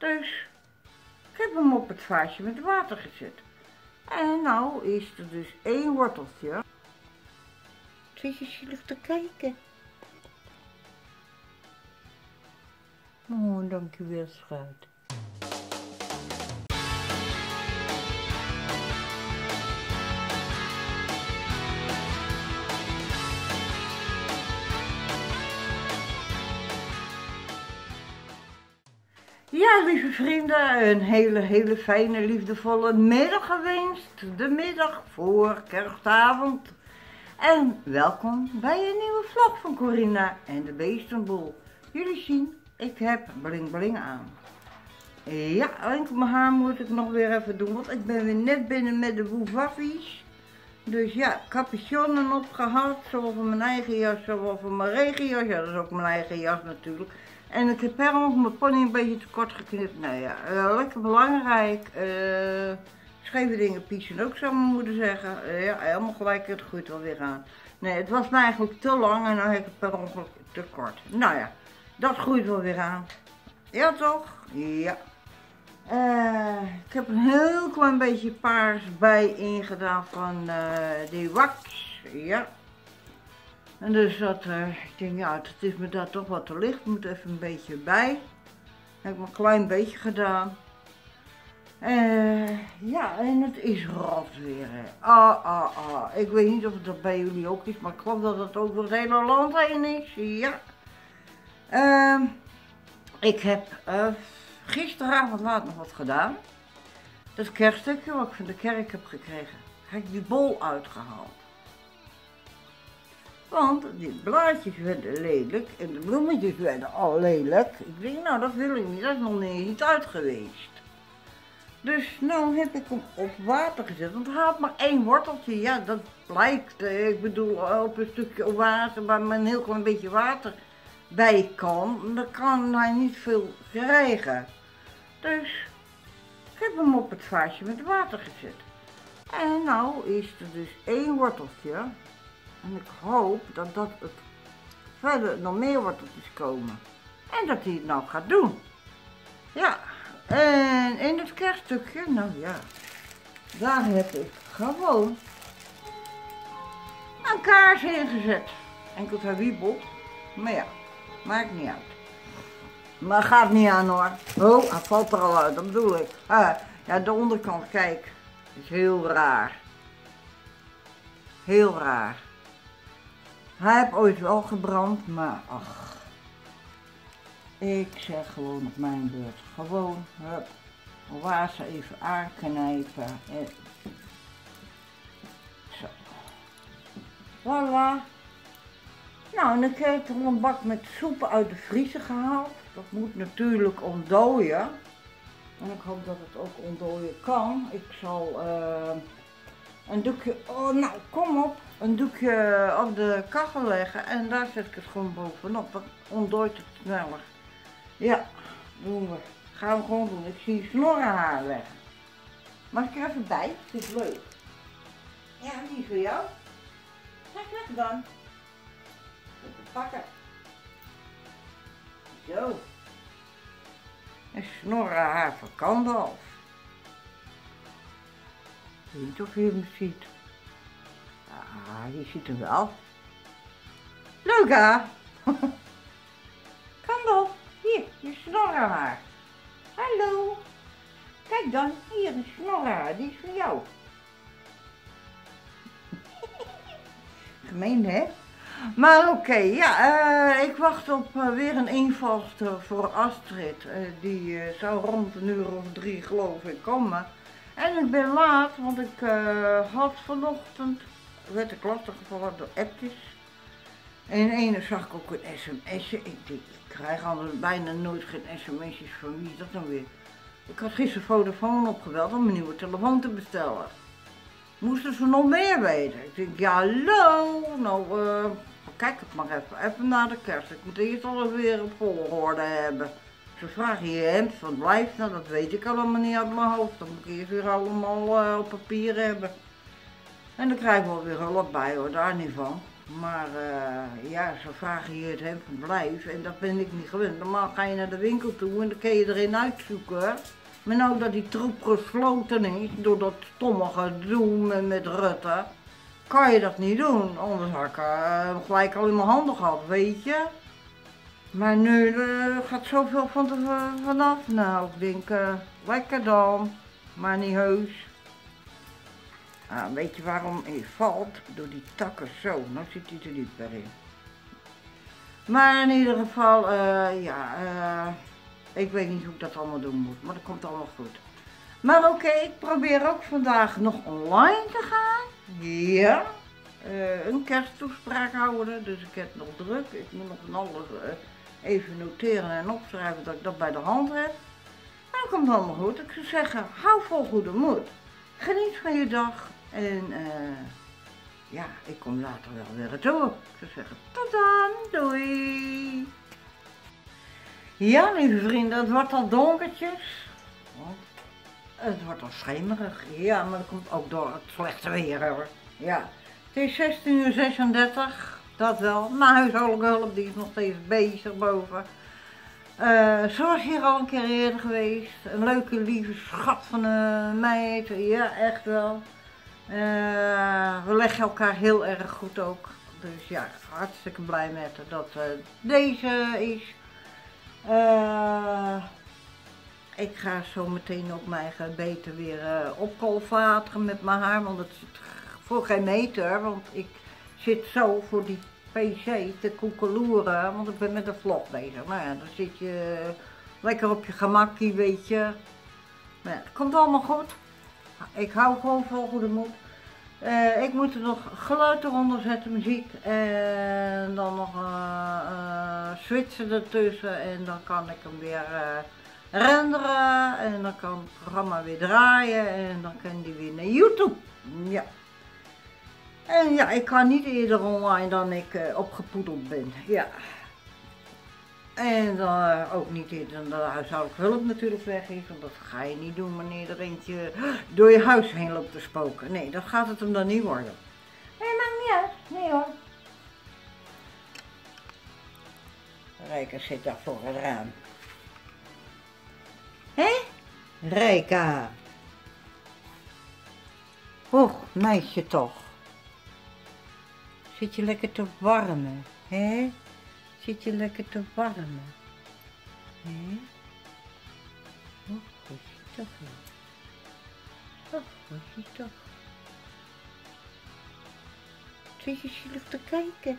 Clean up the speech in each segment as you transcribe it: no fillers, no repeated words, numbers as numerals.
Dus ik heb hem op het vaasje met water gezet. En nou is er dus 1 worteltje. Zit je zielig te kijken? Oh, dankjewel, schat. Ja, lieve vrienden, een hele fijne, liefdevolle middag gewenst. De middag voor kerstavond. En welkom bij een nieuwe vlog van Corina en de Beestenboel. Jullie zien, ik heb bling bling aan. Ja, alleen mijn haar moet ik nog weer even doen, want ik ben weer net binnen met de woevaffies. Dus ja, capuchonnen opgehad, zowel van mijn eigen jas, zowel van mijn regenjas. Ja, dat is ook mijn eigen jas natuurlijk. En ik heb per ongeluk mijn pony een beetje te kort geknipt. Nou ja, lekker belangrijk. Scheve dingen piezen ook, zou mijn moeder zeggen. Ja, helemaal gelijk, het groeit wel weer aan. Nee, het was me eigenlijk te lang en dan heb ik het per ongeluk te kort. Nou ja, dat groeit wel weer aan. Ja toch? Ja. Ik heb een heel klein beetje paars bij ingedaan van die wax. Ja. En dus dat, ik denk, ja, het is me daar toch wat te licht, moet even een beetje bij. Heb ik maar een klein beetje gedaan. Ja, en het is rot weer. Ik weet niet of dat bij jullie ook is, maar ik geloof dat het over het hele land heen is. Ja. Ik heb gisteravond laat nog wat gedaan. Dat kerststukje wat ik van de kerk heb gekregen, heb ik die bol uitgehaald. Want die blaadjes werden lelijk en de bloemetjes werden al lelijk. Ik denk, nou dat wil ik niet, dat is nog niet uit geweest. Dus nou heb ik hem op water gezet, want hij had maar 1 worteltje. Ja, dat blijkt, ik bedoel, op een stukje water waar maar een heel klein beetje water bij kan. Dan kan hij niet veel krijgen. Dus ik heb hem op het vaasje met water gezet. En nou is er dus 1 worteltje. En ik hoop dat het verder nog meer worteltjes komen. En dat hij het nou gaat doen. Ja, en in het kerststukje, nou ja, daar heb ik gewoon een kaars in gezet. Enkel hij wiebelt, maar ja, maakt niet uit. Maar gaat niet aan hoor. Oh, hij valt er al uit, dat bedoel ik. Ja, de onderkant, kijk, is heel raar. Heel raar. Hij heeft ooit wel gebrand, maar ach, ik zeg gewoon op mijn beurt, gewoon, hup, waas even aanknijpen en zo, voilà. Nou, en ik heb er een bak met soep uit de vriezer gehaald, dat moet natuurlijk ontdooien en ik hoop dat het ook ontdooien kan. Ik zal een doekje, oh nou kom op, een doekje op de kachel leggen en daar zet ik het gewoon bovenop, dan ontdooit het sneller. Ja, doen we. Gaan we gewoon doen. Ik zie snorrenhaar leggen. Mag ik er even bij? Het is leuk. Ja, die is voor jou. Zeg weg dan. Even pakken. Zo. Een snorrenhaar van Kandalf. Ik weet niet of je hem ziet. Ah, je ziet hem wel. Luca! Kandel, hier, je snorrenhaar. Hallo! Kijk dan, hier een snorrenhaar, die is van jou. Gemeen hè? Maar oké, ja, ik wacht op weer een invalster voor Astrid. Die zou rond een uur of 3 geloof ik komen. En ik ben laat, want ik had vanochtend, werd ik lastiggevallen door appjes. En in ene zag ik ook een sms'je. Ik denk, ik krijg anders bijna nooit geen sms'jes van wie is dat nou weer. Ik had gisteren Vodafone opgebeld om een nieuwe telefoon te bestellen. Moesten ze nog meer weten? Ik denk, ja hallo, nou kijk het maar even, even naar de kerst. Ik moet eerst alweer een volgorde hebben. Ze vragen je hemd van blijft, nou dat weet ik allemaal niet uit mijn hoofd. Dan moet ik eerst weer allemaal op papier hebben. En dan krijg ik wel weer hulp bij hoor, daar niet van. Maar ja, ze vragen je het hem verblijf en dat ben ik niet gewend. Normaal ga je naar de winkel toe en dan kun je erin uitzoeken. Maar nou dat die troep gesloten is door dat stomme gedoe met Rutte, kan je dat niet doen. Anders had ik gelijk al in mijn handen gehad, weet je. Maar nu gaat zoveel van vanaf. Nou, ik denk, lekker dan, maar niet heus. Ah, weet je waarom hij valt? Door die takken zo, dan zit hij er dieper in. Maar in ieder geval, ja, ik weet niet hoe ik dat allemaal doen moet, maar dat komt allemaal goed. Maar oké, ik probeer ook vandaag nog online te gaan. Ja, een kersttoespraak houden, dus ik heb nog druk. Ik moet nog van alles even noteren en opschrijven dat ik dat bij de hand heb. Maar dat komt allemaal goed. Ik zou zeggen, hou vol goede moed. Geniet van je dag en ja, ik kom later wel weer het door. Ik zou zeggen, tot dan, doei! Ja, lieve vrienden, het wordt al donkertjes. Het wordt al schemerig. Ja, maar dat komt ook door het slechte weer, hoor. Ja, het is 16:36, dat wel. Mijn huishoudelijke hulp, die is nog steeds bezig boven. Ze was hier al een keer eerder geweest. Een leuke, lieve schat van een meid. Ja, echt wel. We leggen elkaar heel erg goed ook. Dus ja, hartstikke blij met haar dat deze is. Ik ga zo meteen op mijn gebeten weer opkoolvateren met mijn haar. Want het zit voor geen meter. Want ik zit zo voor die pc te koekeloeren, want ik ben met een vlog bezig. Nou ja, dan zit je lekker op je gemakkie, weet je. Maar ja, het komt allemaal goed. Ik hou gewoon vol goede moed. Ik moet er nog geluid eronder zetten, muziek. En dan nog switchen ertussen. En dan kan ik hem weer renderen. En dan kan het programma weer draaien. En dan kan die weer naar YouTube. Ja. En ja, ik kan niet eerder online dan ik opgepoedeld ben, ja. En dan ook niet eerder dan de huishoudelijke hulp natuurlijk weg is, want dat ga je niet doen wanneer er eentje door je huis heen loopt te spoken. Nee, dat gaat het hem dan niet worden. Nee, maakt niet uit. Nee hoor. Rijka zit daar voor het raam. Hé? Rijka. Och, meisje toch. Zit je lekker te warmen, hè? Zit je lekker te warmen, hè? Och, goed je toch wel. Och, goed je toch. Zit je zielig te kijken?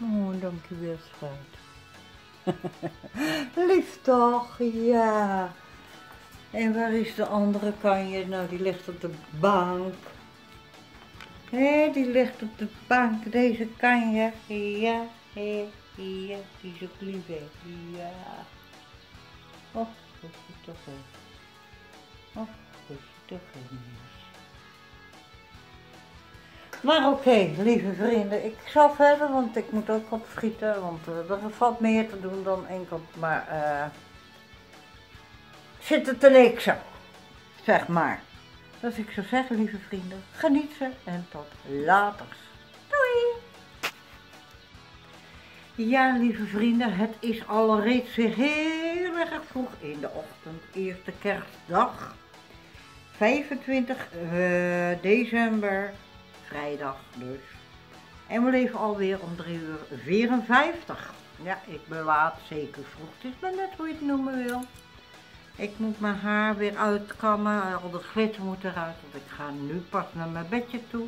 Oh, dankjewel, schat. Lief toch, ja. En waar is de andere kanje? Nou, die ligt op de bank. Hé, die ligt op de bank, deze kan je. Ja, ja, die is ook lief, hè. Ja. Och, goed je toch wel. Och, goed je toch wel. Maar oké, lieve vrienden, ik zal verder, want ik moet ook opschieten, want er valt meer te doen dan enkel, maar zit het te niksen, zeg maar. Dus ik zou zeggen, lieve vrienden, geniet ze en tot later. Doei! Ja, lieve vrienden, het is al reeds heel erg vroeg in de ochtend, eerste kerstdag. 25 december, vrijdag dus. En we leven alweer om 3:54 uur. Ja, ik ben laat, zeker vroeg. Het is maar net hoe je het noemen wil. Ik moet mijn haar weer uitkammen, al de glitter moet eruit, want ik ga nu pas naar mijn bedje toe.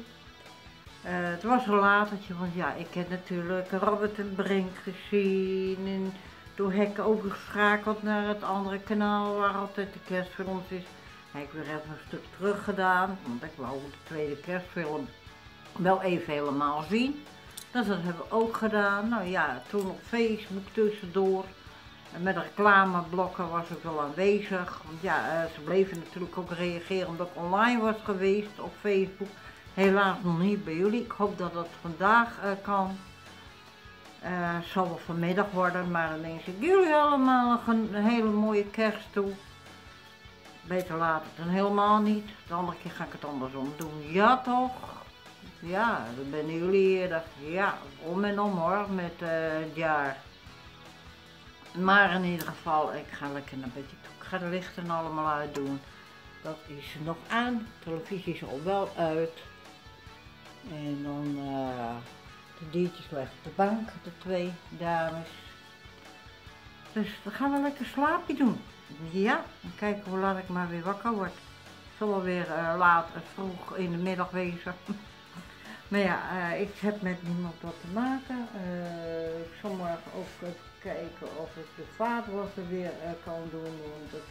Het was een latertje, want ja, ik heb natuurlijk Robert en Brink gezien en door Hekken overgeschakeld naar het andere kanaal waar altijd de kerstfilm is. Heb ik weer even een stuk terug gedaan, want ik wou de tweede kerstfilm wel even helemaal zien. Dus dat hebben we ook gedaan. Nou ja, toen op Facebook tussendoor. En met reclameblokken was ik wel aanwezig, want ja, ze bleven natuurlijk ook reageren omdat ik online was geweest op Facebook. Helaas nog niet bij jullie, ik hoop dat dat vandaag kan. Het zal wel vanmiddag worden, maar dan wens ik jullie allemaal een hele mooie kerst toe. Beter later dan helemaal niet. De andere keer ga ik het andersom doen. Ja toch? Ja, dan ben jullie hier. Dacht, ja, om en om hoor, met het jaar. Maar in ieder geval, ik ga lekker naar bed toe. Ik ga de lichten allemaal uitdoen. Dat is nog aan. De televisie is al wel uit. En dan de diertjes leggen op de bank, de twee dames. Dus we gaan wel lekker slaapje doen. Ja, dan kijken hoe laat ik maar weer wakker word. Ik zal wel weer laat, vroeg in de middag wezen. Maar ja, ik heb met niemand wat te maken. Ik zal morgen ook kijken of ik de vaatwas er weer kan doen. Want het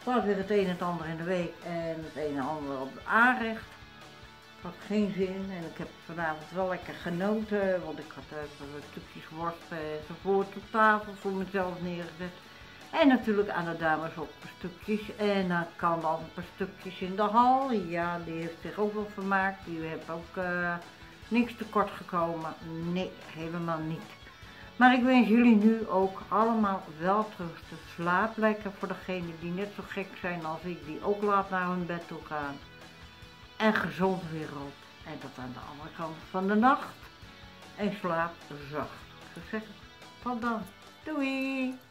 staat weer het een en het ander in de week en het een en ander op de aanrecht. Ik had geen zin en ik heb vanavond wel lekker genoten. Want ik had stukjes worst enzovoort op tafel voor mezelf neergezet. En natuurlijk aan de dames ook een paar stukjes. En dan kan dan een paar stukjes in de hal. Ja, die heeft zich ook wel vermaakt. Die heeft ook niks tekort gekomen. Nee, helemaal niet. Maar ik wens jullie nu ook allemaal wel terug te slaap. Lekker voor degenen die net zo gek zijn als ik. Die ook laat naar hun bed toe gaan. En gezond weer op. En dat aan de andere kant van de nacht. En slaap zacht. Ik zeg, tot dan. Doei!